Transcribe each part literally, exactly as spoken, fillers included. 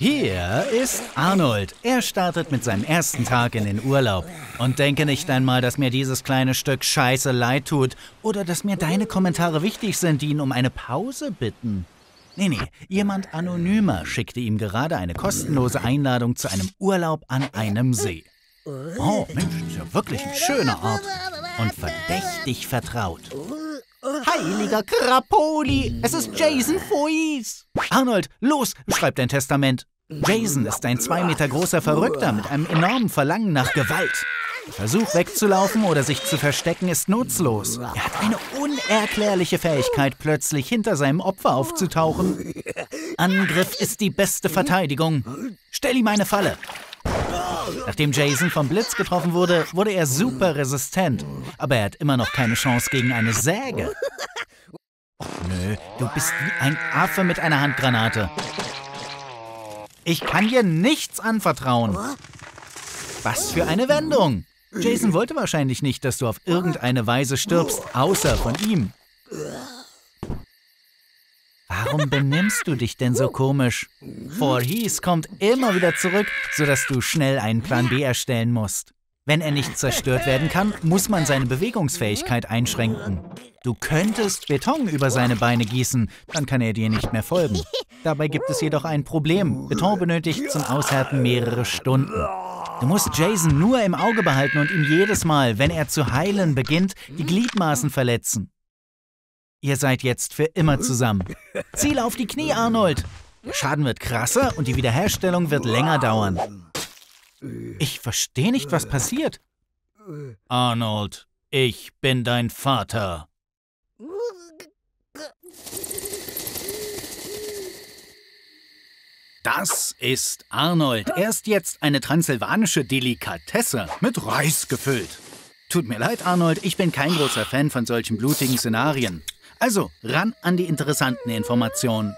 Hier ist Arnold. Er startet mit seinem ersten Tag in den Urlaub. Und denke nicht einmal, dass mir dieses kleine Stück Scheiße leid tut oder dass mir deine Kommentare wichtig sind, die ihn um eine Pause bitten. Nee, nee, jemand anonymer schickte ihm gerade eine kostenlose Einladung zu einem Urlaub an einem See. Oh, Mensch, ist ja wirklich ein schöner Ort und verdächtig vertraut. Heiliger Krapoli, es ist Jason Voorhees. Arnold, los, schreib dein Testament. Jason ist ein zwei Meter großer Verrückter mit einem enormen Verlangen nach Gewalt. Der Versuch wegzulaufen oder sich zu verstecken ist nutzlos. Er hat eine unerklärliche Fähigkeit, plötzlich hinter seinem Opfer aufzutauchen. Angriff ist die beste Verteidigung. Stell ihm eine Falle. Nachdem Jason vom Blitz getroffen wurde, wurde er super resistent. Aber er hat immer noch keine Chance gegen eine Säge. Nö, du bist wie ein Affe mit einer Handgranate. Ich kann dir nichts anvertrauen. Was für eine Wendung! Jason wollte wahrscheinlich nicht, dass du auf irgendeine Weise stirbst, außer von ihm. Warum benimmst du dich denn so komisch? Voorhees kommt immer wieder zurück, sodass du schnell einen Plan B erstellen musst. Wenn er nicht zerstört werden kann, muss man seine Bewegungsfähigkeit einschränken. Du könntest Beton über seine Beine gießen, dann kann er dir nicht mehr folgen. Dabei gibt es jedoch ein Problem. Beton benötigt zum Aushärten mehrere Stunden. Du musst Jason nur im Auge behalten und ihm jedes Mal, wenn er zu heilen beginnt, die Gliedmaßen verletzen. Ihr seid jetzt für immer zusammen. Ziel auf die Knie, Arnold! Der Schaden wird krasser und die Wiederherstellung wird länger dauern. Ich verstehe nicht, was passiert. Arnold, ich bin dein Vater. Das ist Arnold. Er ist jetzt eine transsilvanische Delikatesse mit Reis gefüllt. Tut mir leid, Arnold, ich bin kein großer Fan von solchen blutigen Szenarien. Also, ran an die interessanten Informationen.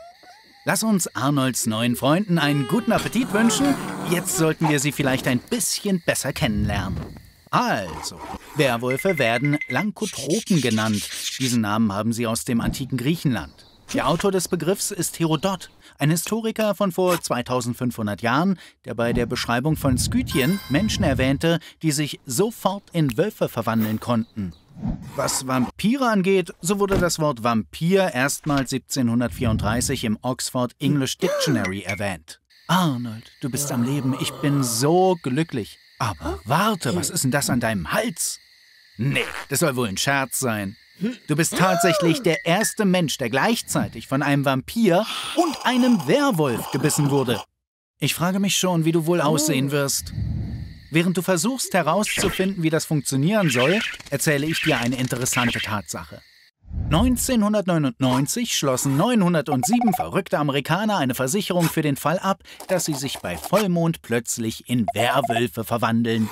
Lass uns Arnolds neuen Freunden einen guten Appetit wünschen. Jetzt sollten wir sie vielleicht ein bisschen besser kennenlernen. Also, Werwölfe werden Lankotropen genannt. Diesen Namen haben sie aus dem antiken Griechenland. Der Autor des Begriffs ist Herodot, ein Historiker von vor zweitausendfünfhundert Jahren, der bei der Beschreibung von Skythien Menschen erwähnte, die sich sofort in Wölfe verwandeln konnten. Was Vampire angeht, so wurde das Wort Vampir erstmals siebzehnhundertvierunddreißig im Oxford English Dictionary erwähnt. Arnold, du bist am Leben, ich bin so glücklich. Aber warte, was ist denn das an deinem Hals? Nee, das soll wohl ein Scherz sein. Du bist tatsächlich der erste Mensch, der gleichzeitig von einem Vampir und einem Werwolf gebissen wurde. Ich frage mich schon, wie du wohl aussehen wirst. Während du versuchst herauszufinden, wie das funktionieren soll, erzähle ich dir eine interessante Tatsache. neunzehnhundertneunundneunzig schlossen neunhundertsieben verrückte Amerikaner eine Versicherung für den Fall ab, dass sie sich bei Vollmond plötzlich in Werwölfe verwandeln.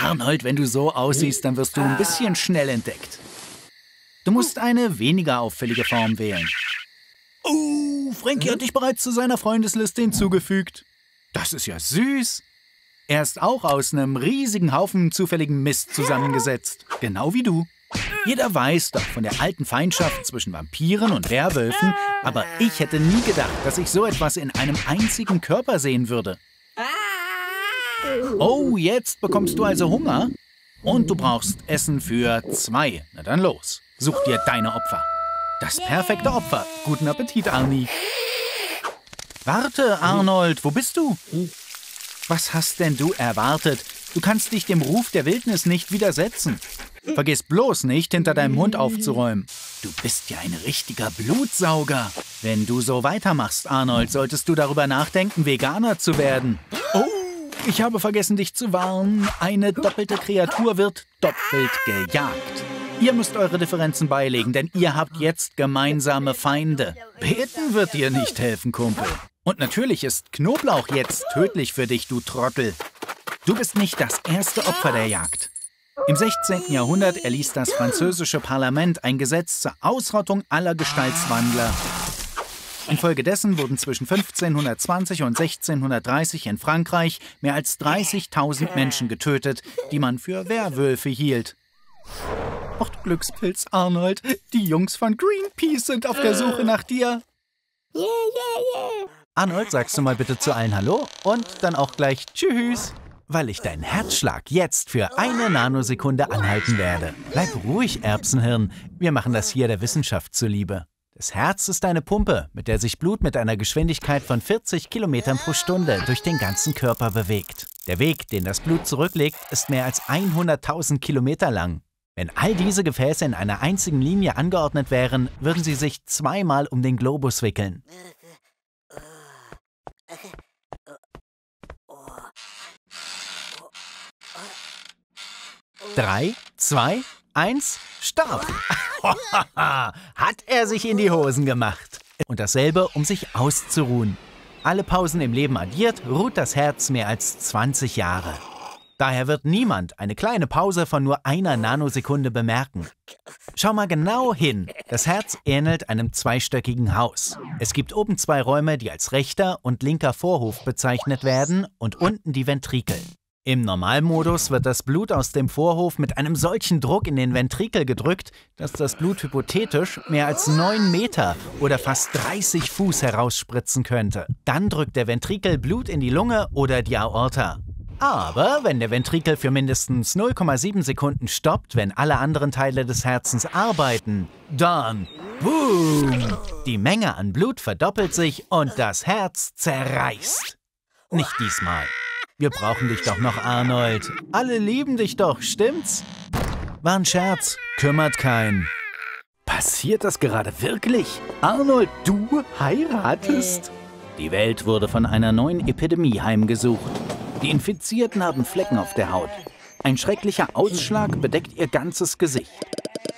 Arnold, wenn du so aussiehst, dann wirst du ein bisschen schnell entdeckt. Du musst eine weniger auffällige Form wählen. Oh, Frankie hat dich bereits zu seiner Freundesliste hinzugefügt. Das ist ja süß. Er ist auch aus einem riesigen Haufen zufälligen Mist zusammengesetzt. Genau wie du. Jeder weiß doch von der alten Feindschaft zwischen Vampiren und Werwölfen, aber ich hätte nie gedacht, dass ich so etwas in einem einzigen Körper sehen würde. Oh, jetzt bekommst du also Hunger? Und du brauchst Essen für zwei. Na dann los, such dir deine Opfer. Das perfekte Opfer. Guten Appetit, Arnie. Warte, Arnold, wo bist du? Was hast denn du erwartet? Du kannst dich dem Ruf der Wildnis nicht widersetzen. Vergiss bloß nicht, hinter deinem Hund aufzuräumen. Du bist ja ein richtiger Blutsauger. Wenn du so weitermachst, Arnold, solltest du darüber nachdenken, Veganer zu werden. Oh, ich habe vergessen, dich zu warnen. Eine doppelte Kreatur wird doppelt gejagt. Ihr müsst eure Differenzen beilegen, denn ihr habt jetzt gemeinsame Feinde. Beten wird dir nicht helfen, Kumpel. Und natürlich ist Knoblauch jetzt tödlich für dich, du Trottel. Du bist nicht das erste Opfer der Jagd. Im sechzehnten Jahrhundert erließ das französische Parlament ein Gesetz zur Ausrottung aller Gestaltswandler. Infolgedessen wurden zwischen fünfzehnhundertzwanzig und sechzehnhundertdreißig in Frankreich mehr als dreißigtausend Menschen getötet, die man für Werwölfe hielt. Och, Glückspilz, Arnold, die Jungs von Greenpeace sind auf der Suche nach dir. Yeah, yeah, yeah. Arnold, sagst du mal bitte zu allen Hallo und dann auch gleich Tschüss, weil ich deinen Herzschlag jetzt für eine Nanosekunde anhalten werde. Bleib ruhig, Erbsenhirn. Wir machen das hier der Wissenschaft zuliebe. Das Herz ist eine Pumpe, mit der sich Blut mit einer Geschwindigkeit von vierzig Kilometern pro Stunde durch den ganzen Körper bewegt. Der Weg, den das Blut zurücklegt, ist mehr als hunderttausend Kilometer lang. Wenn all diese Gefäße in einer einzigen Linie angeordnet wären, würden sie sich zweimal um den Globus wickeln. drei, zwei, eins, Start! Hat er sich in die Hosen gemacht. Und dasselbe, um sich auszuruhen. Alle Pausen im Leben addiert, ruht das Herz mehr als zwanzig Jahre. Daher wird niemand eine kleine Pause von nur einer Nanosekunde bemerken. Schau mal genau hin. Das Herz ähnelt einem zweistöckigen Haus. Es gibt oben zwei Räume, die als rechter und linker Vorhof bezeichnet werden und unten die Ventrikel. Im Normalmodus wird das Blut aus dem Vorhof mit einem solchen Druck in den Ventrikel gedrückt, dass das Blut hypothetisch mehr als neun Meter oder fast dreißig Fuß herausspritzen könnte. Dann drückt der Ventrikel Blut in die Lunge oder die Aorta. Aber wenn der Ventrikel für mindestens null Komma sieben Sekunden stoppt, wenn alle anderen Teile des Herzens arbeiten, dann boom! Die Menge an Blut verdoppelt sich und das Herz zerreißt. Nicht diesmal. Wir brauchen dich doch noch, Arnold. Alle lieben dich doch, stimmt's? War ein Scherz, kümmert keinen. Passiert das gerade wirklich? Arnold, du heiratest? Die Welt wurde von einer neuen Epidemie heimgesucht. Die Infizierten haben Flecken auf der Haut. Ein schrecklicher Ausschlag bedeckt ihr ganzes Gesicht.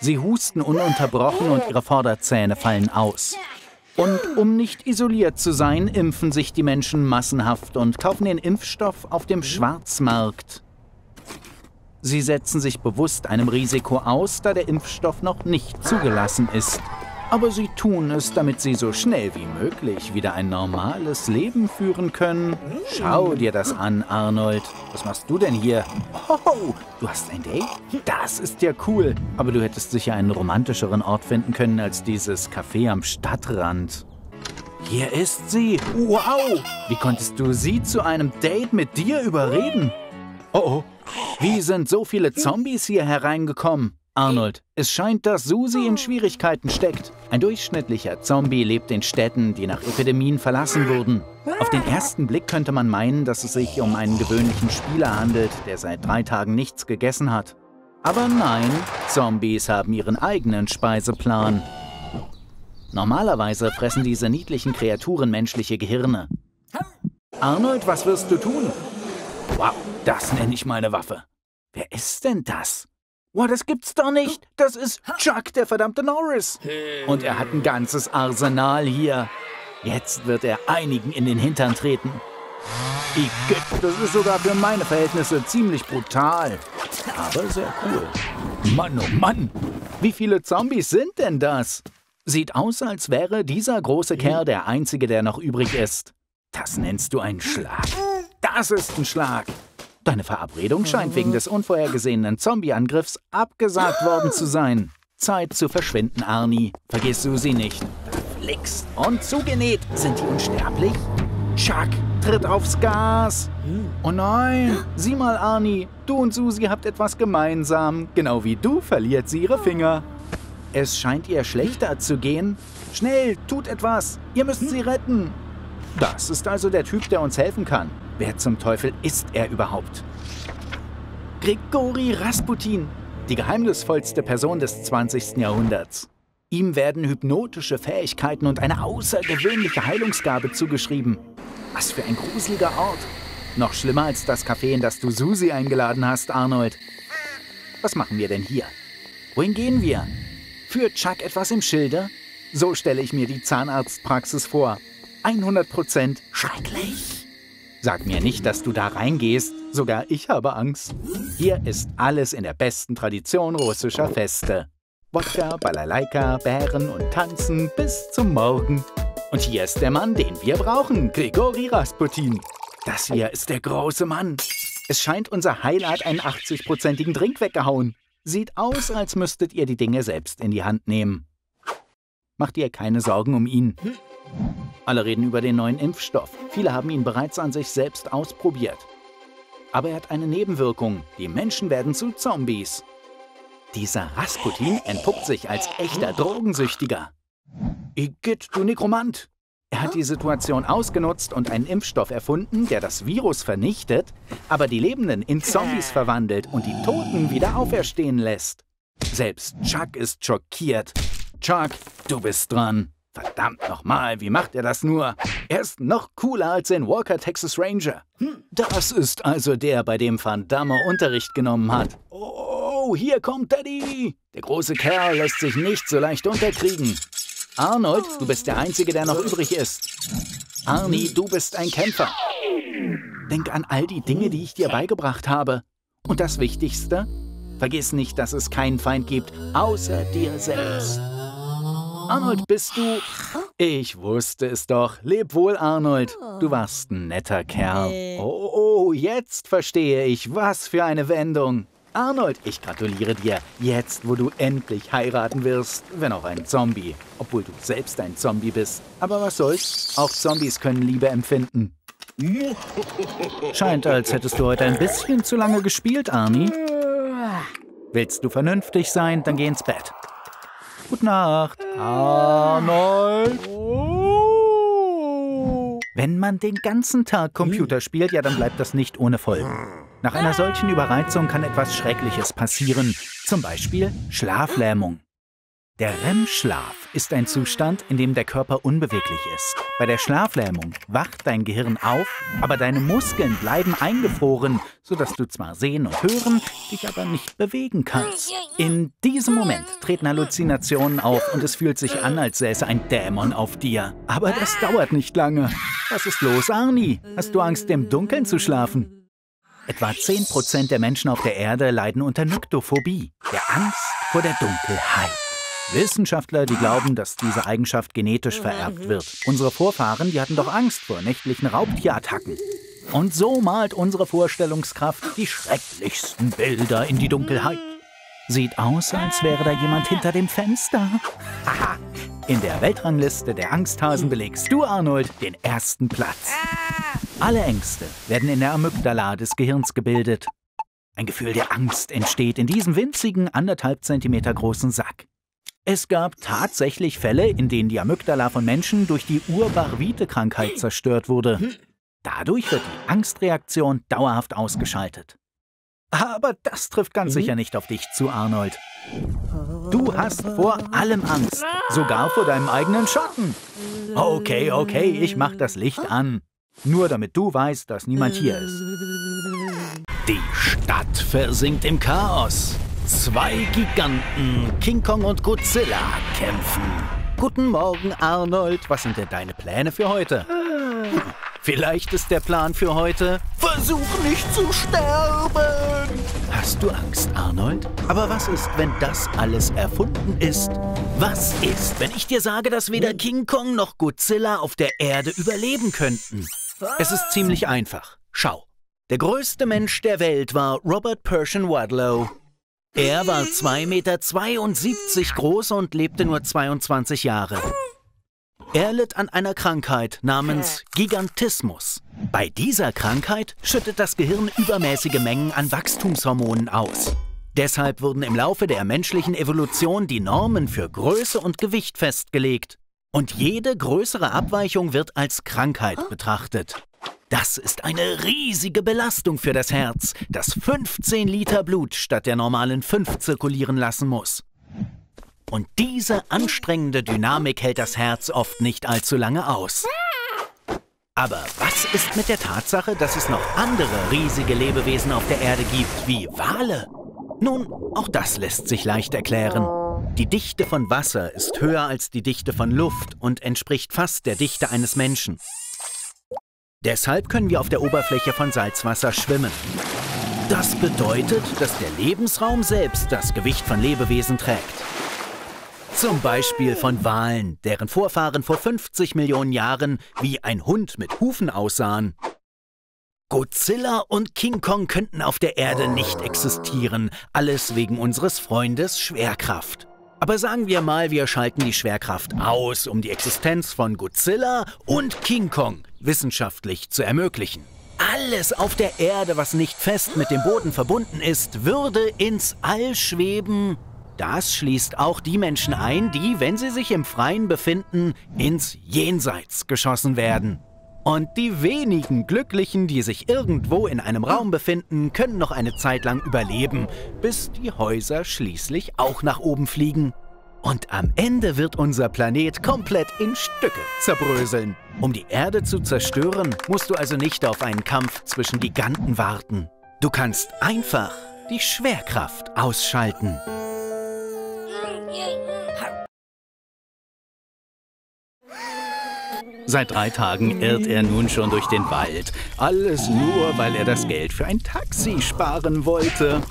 Sie husten ununterbrochen und ihre Vorderzähne fallen aus. Und um nicht isoliert zu sein, impfen sich die Menschen massenhaft und kaufen den Impfstoff auf dem Schwarzmarkt. Sie setzen sich bewusst einem Risiko aus, da der Impfstoff noch nicht zugelassen ist. Aber sie tun es, damit sie so schnell wie möglich wieder ein normales Leben führen können. Schau dir das an, Arnold. Was machst du denn hier? Oh, du hast ein Date? Das ist ja cool. Aber du hättest sicher einen romantischeren Ort finden können als dieses Café am Stadtrand. Hier ist sie. Wow! Wie konntest du sie zu einem Date mit dir überreden? Oh, oh. Wie sind so viele Zombies hier hereingekommen? Arnold, es scheint, dass Susi in Schwierigkeiten steckt. Ein durchschnittlicher Zombie lebt in Städten, die nach Epidemien verlassen wurden. Auf den ersten Blick könnte man meinen, dass es sich um einen gewöhnlichen Spieler handelt, der seit drei Tagen nichts gegessen hat. Aber nein, Zombies haben ihren eigenen Speiseplan. Normalerweise fressen diese niedlichen Kreaturen menschliche Gehirne. Arnold, was wirst du tun? Wow, das nenne ich meine Waffe. Wer ist denn das? Wow, das gibt's doch nicht. Das ist Chuck, der verdammte Norris. Und er hat ein ganzes Arsenal hier. Jetzt wird er einigen in den Hintern treten. Igitt, das ist sogar für meine Verhältnisse ziemlich brutal. Aber sehr cool. Mann, oh Mann. Wie viele Zombies sind denn das? Sieht aus, als wäre dieser große Kerl der einzige, der noch übrig ist. Das nennst du einen Schlag. Das ist ein Schlag. Deine Verabredung scheint wegen des unvorhergesehenen Zombie-Angriffs abgesagt worden zu sein. Zeit zu verschwinden, Arnie. Vergiss Susi nicht. Flix und zugenäht. Sind die unsterblich? Chuck, tritt aufs Gas. Oh nein. Sieh mal, Arnie. Du und Susi habt etwas gemeinsam. Genau wie du verliert sie ihre Finger. Es scheint ihr schlechter zu gehen. Schnell, tut etwas. Ihr müsst sie retten. Das ist also der Typ, der uns helfen kann. Wer zum Teufel ist er überhaupt? Grigori Rasputin, die geheimnisvollste Person des zwanzigsten Jahrhunderts. Ihm werden hypnotische Fähigkeiten und eine außergewöhnliche Heilungsgabe zugeschrieben. Was für ein gruseliger Ort. Noch schlimmer als das Café, in das du Susi eingeladen hast, Arnold. Was machen wir denn hier? Wohin gehen wir? Führt Chuck etwas im Schilde? So stelle ich mir die Zahnarztpraxis vor. hundert Prozent schrecklich. Sag mir nicht, dass du da reingehst. Sogar ich habe Angst. Hier ist alles in der besten Tradition russischer Feste. Wodka, Balalaika, Bären und Tanzen bis zum Morgen. Und hier ist der Mann, den wir brauchen, Grigori Rasputin. Das hier ist der große Mann. Es scheint, unser Heil hat einen achtzig-prozentigen Drink weggehauen. Sieht aus, als müsstet ihr die Dinge selbst in die Hand nehmen. Macht ihr keine Sorgen um ihn. Alle reden über den neuen Impfstoff, viele haben ihn bereits an sich selbst ausprobiert. Aber er hat eine Nebenwirkung, die Menschen werden zu Zombies. Dieser Rasputin entpuppt sich als echter Drogensüchtiger. Igitt, du Nekromant! Er hat die Situation ausgenutzt und einen Impfstoff erfunden, der das Virus vernichtet, aber die Lebenden in Zombies verwandelt und die Toten wieder auferstehen lässt. Selbst Chuck ist schockiert. Chuck, du bist dran. Verdammt nochmal, wie macht er das nur? Er ist noch cooler als ein Walker Texas Ranger. Das ist also der, bei dem Van Damme Unterricht genommen hat. Oh, hier kommt Teddy. Der große Kerl lässt sich nicht so leicht unterkriegen. Arnold, du bist der Einzige, der noch übrig ist. Arnie, du bist ein Kämpfer. Denk an all die Dinge, die ich dir beigebracht habe. Und das Wichtigste? Vergiss nicht, dass es keinen Feind gibt, außer dir selbst. Arnold, bist du? Ich wusste es doch. Leb wohl, Arnold. Du warst ein netter Kerl. Oh, oh, jetzt verstehe ich. Was für eine Wendung. Arnold, ich gratuliere dir. Jetzt, wo du endlich heiraten wirst, wenn auch ein Zombie. Obwohl du selbst ein Zombie bist. Aber was soll's? Auch Zombies können Liebe empfinden. Scheint, als hättest du heute ein bisschen zu lange gespielt, Arnie. Willst du vernünftig sein, dann geh ins Bett. Gute Nacht, Arnold. Wenn man den ganzen Tag Computer spielt, ja, dann bleibt das nicht ohne Folgen. Nach einer solchen Überreizung kann etwas Schreckliches passieren, zum Beispiel Schlaflähmung. Der R E M-Schlaf ist ein Zustand, in dem der Körper unbeweglich ist. Bei der Schlaflähmung wacht dein Gehirn auf, aber deine Muskeln bleiben eingefroren, sodass du zwar sehen und hören, dich aber nicht bewegen kannst. In diesem Moment treten Halluzinationen auf und es fühlt sich an, als säße ein Dämon auf dir. Aber das dauert nicht lange. Was ist los, Arnie? Hast du Angst, im Dunkeln zu schlafen? Etwa zehn Prozent der Menschen auf der Erde leiden unter Nyktophobie, der Angst vor der Dunkelheit. Wissenschaftler, die glauben, dass diese Eigenschaft genetisch vererbt wird. Unsere Vorfahren, die hatten doch Angst vor nächtlichen Raubtierattacken. Und so malt unsere Vorstellungskraft die schrecklichsten Bilder in die Dunkelheit. Sieht aus, als wäre da jemand hinter dem Fenster. Haha, in der Weltrangliste der Angsthasen belegst du, Arnold, den ersten Platz. Alle Ängste werden in der Amygdala des Gehirns gebildet. Ein Gefühl der Angst entsteht in diesem winzigen, anderthalb Zentimeter großen Sack. Es gab tatsächlich Fälle, in denen die Amygdala von Menschen durch die Urbarvite-Krankheit zerstört wurde. Dadurch wird die Angstreaktion dauerhaft ausgeschaltet. Aber das trifft ganz sicher nicht auf dich zu, Arnold. Du hast vor allem Angst, sogar vor deinem eigenen Schatten. Okay, okay, ich mach das Licht an. Nur damit du weißt, dass niemand hier ist. Die Stadt versinkt im Chaos. Zwei Giganten, King Kong und Godzilla, kämpfen. Guten Morgen, Arnold. Was sind denn deine Pläne für heute? Hm, vielleicht ist der Plan für heute: Versuch nicht zu sterben! Hast du Angst, Arnold? Aber was ist, wenn das alles erfunden ist? Was ist, wenn ich dir sage, dass weder King Kong noch Godzilla auf der Erde überleben könnten? Es ist ziemlich einfach. Schau. Der größte Mensch der Welt war Robert Pershing Wadlow. Er war zwei Meter zweiundsiebzig groß und lebte nur zweiundzwanzig Jahre. Er litt an einer Krankheit namens Gigantismus. Bei dieser Krankheit schüttet das Gehirn übermäßige Mengen an Wachstumshormonen aus. Deshalb wurden im Laufe der menschlichen Evolution die Normen für Größe und Gewicht festgelegt. Und jede größere Abweichung wird als Krankheit betrachtet. Das ist eine riesige Belastung für das Herz, das fünfzehn Liter Blut statt der normalen fünf zirkulieren lassen muss. Und diese anstrengende Dynamik hält das Herz oft nicht allzu lange aus. Aber was ist mit der Tatsache, dass es noch andere riesige Lebewesen auf der Erde gibt, wie Wale? Nun, auch das lässt sich leicht erklären. Die Dichte von Wasser ist höher als die Dichte von Luft und entspricht fast der Dichte eines Menschen. Deshalb können wir auf der Oberfläche von Salzwasser schwimmen. Das bedeutet, dass der Lebensraum selbst das Gewicht von Lebewesen trägt. Zum Beispiel von Walen, deren Vorfahren vor fünfzig Millionen Jahren wie ein Hund mit Hufen aussahen. Godzilla und King Kong könnten auf der Erde nicht existieren, alles wegen unseres Freundes Schwerkraft. Aber sagen wir mal, wir schalten die Schwerkraft aus, um die Existenz von Godzilla und King Kong wissenschaftlich zu ermöglichen. Alles auf der Erde, was nicht fest mit dem Boden verbunden ist, würde ins All schweben. Das schließt auch die Menschen ein, die, wenn sie sich im Freien befinden, ins Jenseits geschossen werden. Und die wenigen Glücklichen, die sich irgendwo in einem Raum befinden, können noch eine Zeit lang überleben, bis die Häuser schließlich auch nach oben fliegen. Und am Ende wird unser Planet komplett in Stücke zerbröseln. Um die Erde zu zerstören, musst du also nicht auf einen Kampf zwischen Giganten warten. Du kannst einfach die Schwerkraft ausschalten. Seit drei Tagen irrt er nun schon durch den Wald. Alles nur, weil er das Geld für ein Taxi sparen wollte.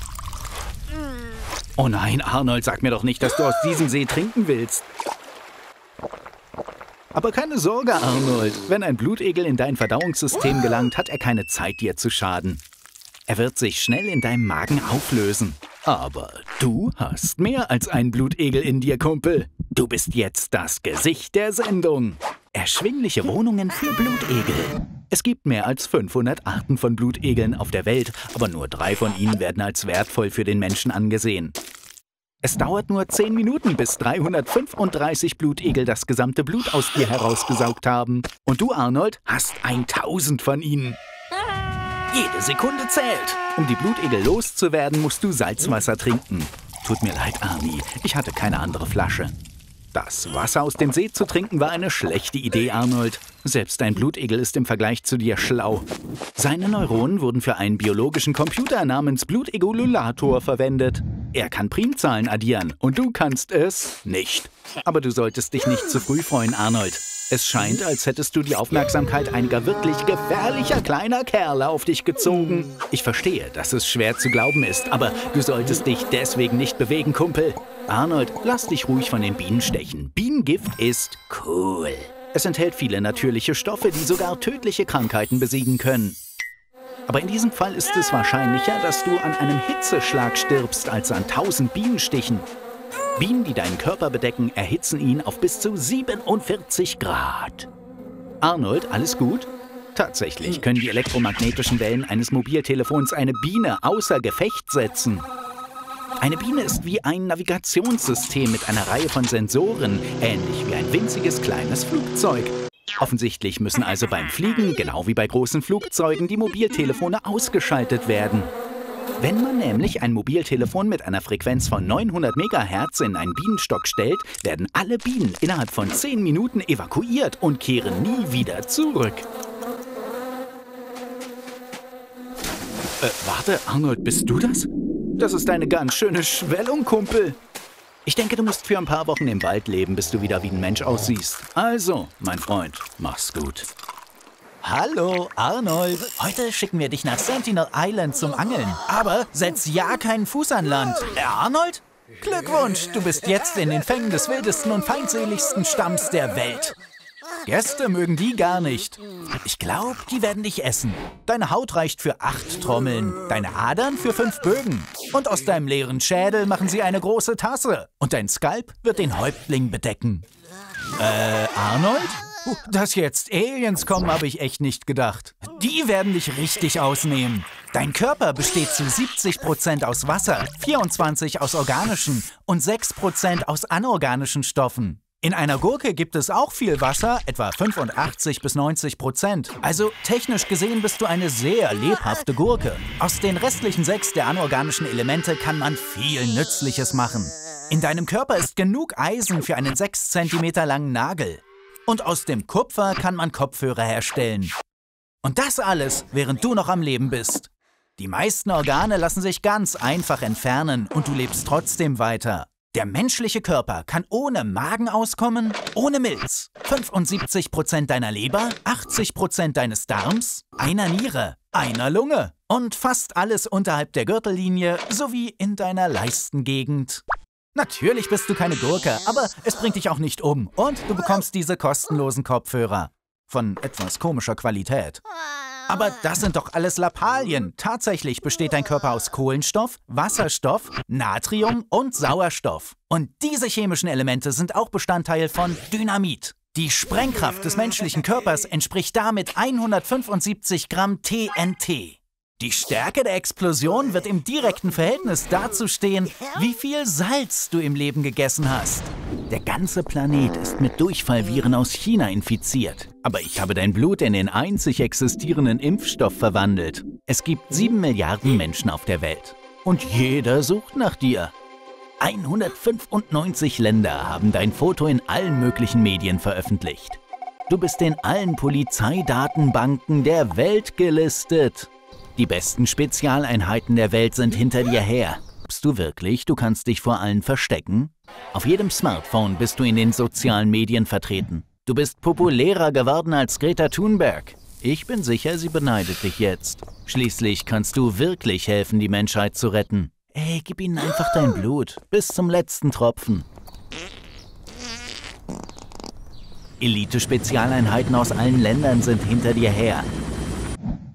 Oh nein, Arnold, sag mir doch nicht, dass du aus diesem See trinken willst. Aber keine Sorge, Arnold. Wenn ein Blutegel in dein Verdauungssystem gelangt, hat er keine Zeit, dir zu schaden. Er wird sich schnell in deinem Magen auflösen. Aber du hast mehr als einen Blutegel in dir, Kumpel. Du bist jetzt das Gesicht der Sendung. Erschwingliche Wohnungen für Blutegel. Es gibt mehr als fünfhundert Arten von Blutegeln auf der Welt, aber nur drei von ihnen werden als wertvoll für den Menschen angesehen. Es dauert nur zehn Minuten, bis dreihundertfünfunddreißig Blutegel das gesamte Blut aus dir herausgesaugt haben. Und du, Arnold, hast tausend von ihnen. Jede Sekunde zählt. Um die Blutegel loszuwerden, musst du Salzwasser trinken. Tut mir leid, Arnie, ich hatte keine andere Flasche. Das Wasser aus dem See zu trinken war eine schlechte Idee, Arnold. Selbst ein Blutegel ist im Vergleich zu dir schlau. Seine Neuronen wurden für einen biologischen Computer namens Blutegululator verwendet. Er kann Primzahlen addieren und du kannst es nicht. Aber du solltest dich nicht zu früh freuen, Arnold. Es scheint, als hättest du die Aufmerksamkeit einiger wirklich gefährlicher kleiner Kerle auf dich gezogen. Ich verstehe, dass es schwer zu glauben ist, aber du solltest dich deswegen nicht bewegen, Kumpel. Arnold, lass dich ruhig von den Bienen stechen. Bienengift ist cool. Es enthält viele natürliche Stoffe, die sogar tödliche Krankheiten besiegen können. Aber in diesem Fall ist es wahrscheinlicher, dass du an einem Hitzeschlag stirbst, als an tausend Bienenstichen. Bienen, die deinen Körper bedecken, erhitzen ihn auf bis zu siebenundvierzig Grad. Arnold, alles gut? Tatsächlich können die elektromagnetischen Wellen eines Mobiltelefons eine Biene außer Gefecht setzen. Eine Biene ist wie ein Navigationssystem mit einer Reihe von Sensoren, ähnlich wie ein winziges kleines Flugzeug. Offensichtlich müssen also beim Fliegen, genau wie bei großen Flugzeugen, die Mobiltelefone ausgeschaltet werden. Wenn man nämlich ein Mobiltelefon mit einer Frequenz von neunhundert Megahertz in einen Bienenstock stellt, werden alle Bienen innerhalb von zehn Minuten evakuiert und kehren nie wieder zurück. Äh, warte, Arnold, bist du das? Das ist eine ganz schöne Schwellung, Kumpel. Ich denke, du musst für ein paar Wochen im Wald leben, bis du wieder wie ein Mensch aussiehst. Also, mein Freund, mach's gut. Hallo, Arnold. Heute schicken wir dich nach Sentinel Island zum Angeln. Aber setz ja keinen Fuß an Land. Äh, Arnold? Glückwunsch, du bist jetzt in den Fängen des wildesten und feindseligsten Stamms der Welt. Gäste mögen die gar nicht. Ich glaube, die werden dich essen. Deine Haut reicht für acht Trommeln, deine Adern für fünf Bögen. Und aus deinem leeren Schädel machen sie eine große Tasse. Und dein Skalp wird den Häuptling bedecken. Äh, Arnold? Dass jetzt Aliens kommen, habe ich echt nicht gedacht. Die werden dich richtig ausnehmen. Dein Körper besteht zu siebzig Prozent aus Wasser, vierundzwanzig Prozent aus organischen und sechs Prozent aus anorganischen Stoffen. In einer Gurke gibt es auch viel Wasser, etwa fünfundachtzig bis neunzig Prozent. Also technisch gesehen bist du eine sehr lebhafte Gurke. Aus den restlichen sechs der anorganischen Elemente kann man viel Nützliches machen. In deinem Körper ist genug Eisen für einen sechs Zentimeter langen Nagel. Und aus dem Kupfer kann man Kopfhörer herstellen. Und das alles, während du noch am Leben bist. Die meisten Organe lassen sich ganz einfach entfernen und du lebst trotzdem weiter. Der menschliche Körper kann ohne Magen auskommen, ohne Milz, fünfundsiebzig Prozent deiner Leber, achtzig Prozent deines Darms, einer Niere, einer Lunge und fast alles unterhalb der Gürtellinie sowie in deiner Leistengegend. Natürlich bist du keine Gurke, aber es bringt dich auch nicht um. Und du bekommst diese kostenlosen Kopfhörer. Von etwas komischer Qualität. Aber das sind doch alles Lappalien. Tatsächlich besteht dein Körper aus Kohlenstoff, Wasserstoff, Natrium und Sauerstoff. Und diese chemischen Elemente sind auch Bestandteil von Dynamit. Die Sprengkraft des menschlichen Körpers entspricht damit hundertfünfundsiebzig Gramm T N T. Die Stärke der Explosion wird im direkten Verhältnis dazu stehen, wie viel Salz du im Leben gegessen hast. Der ganze Planet ist mit Durchfallviren aus China infiziert. Aber ich habe dein Blut in den einzig existierenden Impfstoff verwandelt. Es gibt sieben Milliarden Menschen auf der Welt. Und jeder sucht nach dir. hundertfünfundneunzig Länder haben dein Foto in allen möglichen Medien veröffentlicht. Du bist in allen Polizeidatenbanken der Welt gelistet. Die besten Spezialeinheiten der Welt sind hinter dir her. Glaubst du wirklich, du kannst dich vor allen verstecken? Auf jedem Smartphone bist du in den sozialen Medien vertreten. Du bist populärer geworden als Greta Thunberg. Ich bin sicher, sie beneidet dich jetzt. Schließlich kannst du wirklich helfen, die Menschheit zu retten. Ey, gib ihnen einfach dein Blut. Bis zum letzten Tropfen. Elite-Spezialeinheiten aus allen Ländern sind hinter dir her.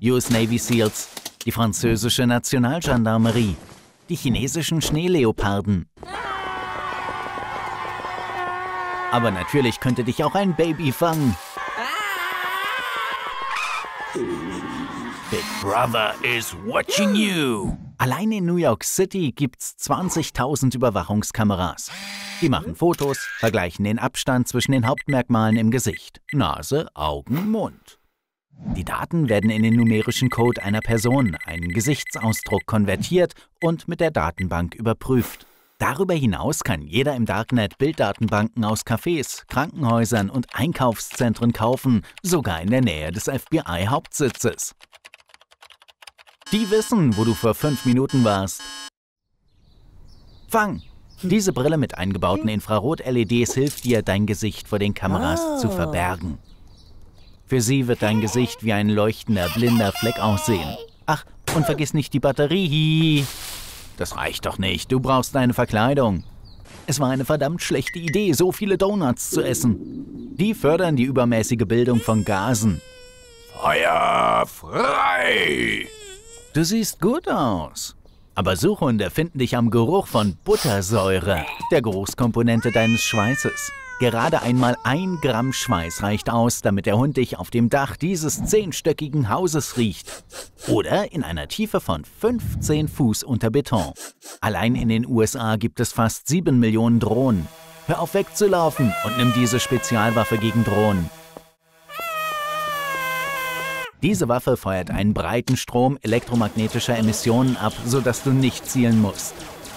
U S Navy Seals, die französische Nationalgendarmerie, die chinesischen Schneeleoparden. Aber natürlich könnte dich auch ein Baby fangen. Big Brother is watching you. Allein in New York City gibt's zwanzigtausend Überwachungskameras. Die machen Fotos, vergleichen den Abstand zwischen den Hauptmerkmalen im Gesicht. Nase, Augen, Mund. Die Daten werden in den numerischen Code einer Person, einen Gesichtsausdruck, konvertiert und mit der Datenbank überprüft. Darüber hinaus kann jeder im Darknet Bilddatenbanken aus Cafés, Krankenhäusern und Einkaufszentren kaufen, sogar in der Nähe des F B I-Hauptsitzes. Die wissen, wo du vor fünf Minuten warst. Fang! Diese Brille mit eingebauten Infrarot-L E Ds hilft dir, dein Gesicht vor den Kameras oh. zu verbergen. Für sie wird dein Gesicht wie ein leuchtender, blinder Fleck aussehen. Ach, und vergiss nicht die Batterie. Das reicht doch nicht, du brauchst eine Verkleidung. Es war eine verdammt schlechte Idee, so viele Donuts zu essen. Die fördern die übermäßige Bildung von Gasen. Feuer frei! Du siehst gut aus. Aber Suchhunde finden dich am Geruch von Buttersäure, der Geruchskomponente deines Schweißes. Gerade einmal ein Gramm Schweiß reicht aus, damit der Hund dich auf dem Dach dieses zehnstöckigen Hauses riecht. Oder in einer Tiefe von fünfzehn Fuß unter Beton. Allein in den U S A gibt es fast sieben Millionen Drohnen. Hör auf wegzulaufen und nimm diese Spezialwaffe gegen Drohnen. Diese Waffe feuert einen breiten Strom elektromagnetischer Emissionen ab, sodass du nicht zielen musst.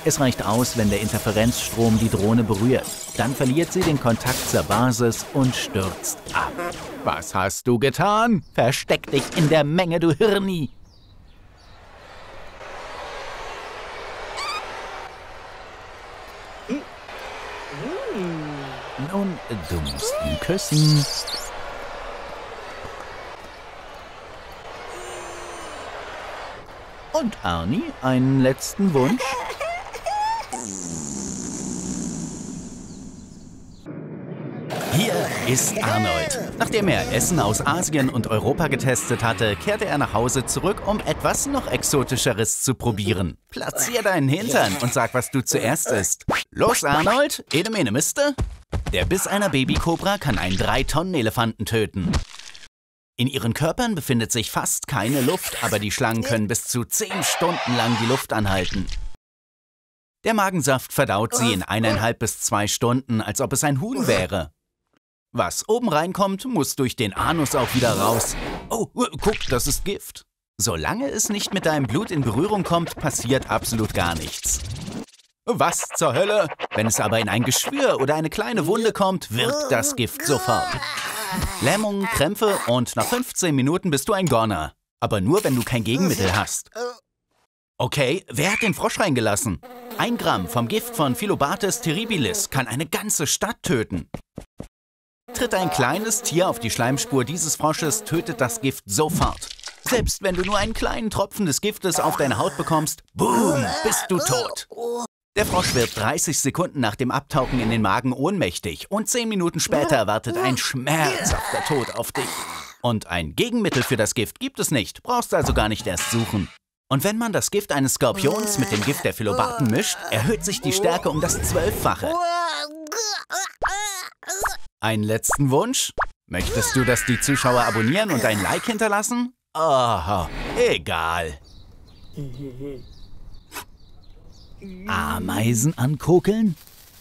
Es reicht aus, wenn der Interferenzstrom die Drohne berührt. Dann verliert sie den Kontakt zur Basis und stürzt ab. Was hast du getan? Versteck dich in der Menge, du Hirni! Nun, du musst ihn küssen. Und Arnie, einen letzten Wunsch? Hier ist Arnold. Nachdem er Essen aus Asien und Europa getestet hatte, kehrte er nach Hause zurück, um etwas noch Exotischeres zu probieren. Platzier deinen Hintern und sag, was du zuerst isst. Los, Arnold, ede mene miste. Der Biss einer Babykobra kann einen drei Tonnen Elefanten töten. In ihren Körpern befindet sich fast keine Luft, aber die Schlangen können bis zu zehn Stunden lang die Luft anhalten. Der Magensaft verdaut sie in eineinhalb bis zwei Stunden, als ob es ein Huhn wäre. Was oben reinkommt, muss durch den Anus auch wieder raus. Oh, guck, das ist Gift. Solange es nicht mit deinem Blut in Berührung kommt, passiert absolut gar nichts. Was zur Hölle? Wenn es aber in ein Geschwür oder eine kleine Wunde kommt, wirkt das Gift sofort. Lähmung, Krämpfe und nach fünfzehn Minuten bist du ein Goner. Aber nur, wenn du kein Gegenmittel hast. Okay, wer hat den Frosch reingelassen? Ein Gramm vom Gift von Philobates terribilis kann eine ganze Stadt töten. Tritt ein kleines Tier auf die Schleimspur dieses Frosches, tötet das Gift sofort. Selbst wenn du nur einen kleinen Tropfen des Giftes auf deine Haut bekommst, boom, bist du tot. Der Frosch wird dreißig Sekunden nach dem Abtauchen in den Magen ohnmächtig und zehn Minuten später wartet ein schmerzhafter Tod auf dich. Und ein Gegenmittel für das Gift gibt es nicht, brauchst also gar nicht erst suchen. Und wenn man das Gift eines Skorpions mit dem Gift der Philobaten mischt, erhöht sich die Stärke um das Zwölffache. Einen letzten Wunsch? Möchtest du, dass die Zuschauer abonnieren und ein Like hinterlassen? Oh, egal. Ameisen ankokeln?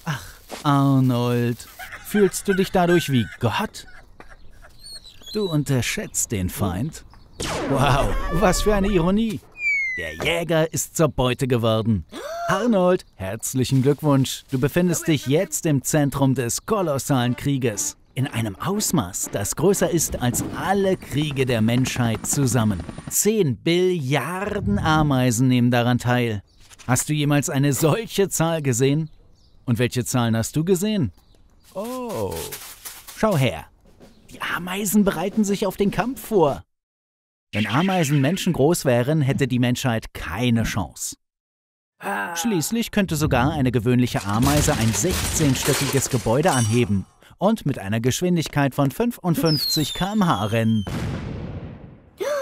Ach, Arnold, fühlst du dich dadurch wie Gott? Du unterschätzt den Feind. Wow, was für eine Ironie. Der Jäger ist zur Beute geworden. Arnold, herzlichen Glückwunsch. Du befindest dich jetzt im Zentrum des kolossalen Krieges. In einem Ausmaß, das größer ist als alle Kriege der Menschheit zusammen. Zehn Billiarden Ameisen nehmen daran teil. Hast du jemals eine solche Zahl gesehen? Und welche Zahlen hast du gesehen? Oh, schau her. Die Ameisen bereiten sich auf den Kampf vor. Wenn Ameisen menschengroß wären, hätte die Menschheit keine Chance. Schließlich könnte sogar eine gewöhnliche Ameise ein sechzehnstöckiges Gebäude anheben und mit einer Geschwindigkeit von fünfundfünfzig Kilometer pro Stunde rennen.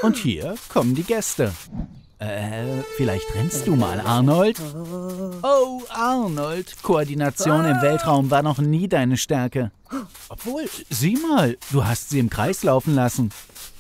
Und hier kommen die Gäste. Äh, vielleicht rennst du mal, Arnold? Oh, Arnold, Koordination im Weltraum war noch nie deine Stärke. Obwohl, sieh mal, du hast sie im Kreis laufen lassen.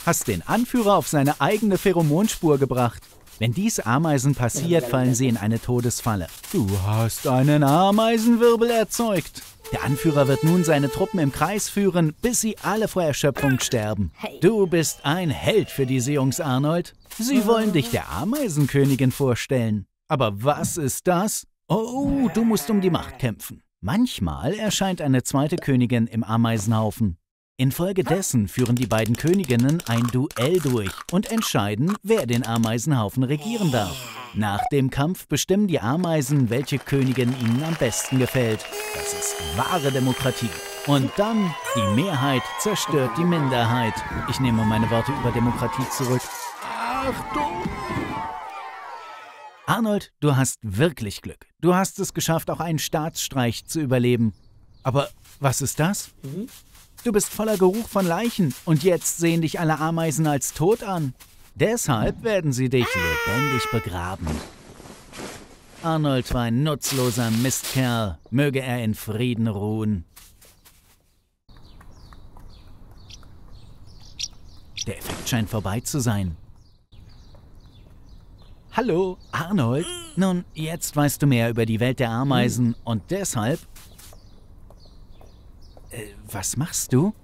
Hast den Anführer auf seine eigene Pheromonspur gebracht. Wenn dies Ameisen passiert, fallen sie in eine Todesfalle. Du hast einen Ameisenwirbel erzeugt. Der Anführer wird nun seine Truppen im Kreis führen, bis sie alle vor Erschöpfung sterben. Du bist ein Held für diese Jungs, Arnold. Sie wollen dich der Ameisenkönigin vorstellen. Aber was ist das? Oh, du musst um die Macht kämpfen. Manchmal erscheint eine zweite Königin im Ameisenhaufen. Infolgedessen führen die beiden Königinnen ein Duell durch und entscheiden, wer den Ameisenhaufen regieren darf. Nach dem Kampf bestimmen die Ameisen, welche Königin ihnen am besten gefällt. Das ist wahre Demokratie. Und dann, die Mehrheit zerstört die Minderheit. Ich nehme meine Worte über Demokratie zurück. Achtung! Arnold, du hast wirklich Glück. Du hast es geschafft, auch einen Staatsstreich zu überleben. Aber was ist das? Mhm. Du bist voller Geruch von Leichen und jetzt sehen dich alle Ameisen als tot an. Deshalb werden sie dich lebendig begraben. Arnold war ein nutzloser Mistkerl. Möge er in Frieden ruhen. Der Effekt scheint vorbei zu sein. Hallo, Arnold. Nun, jetzt weißt du mehr über die Welt der Ameisen und deshalb... Was machst du?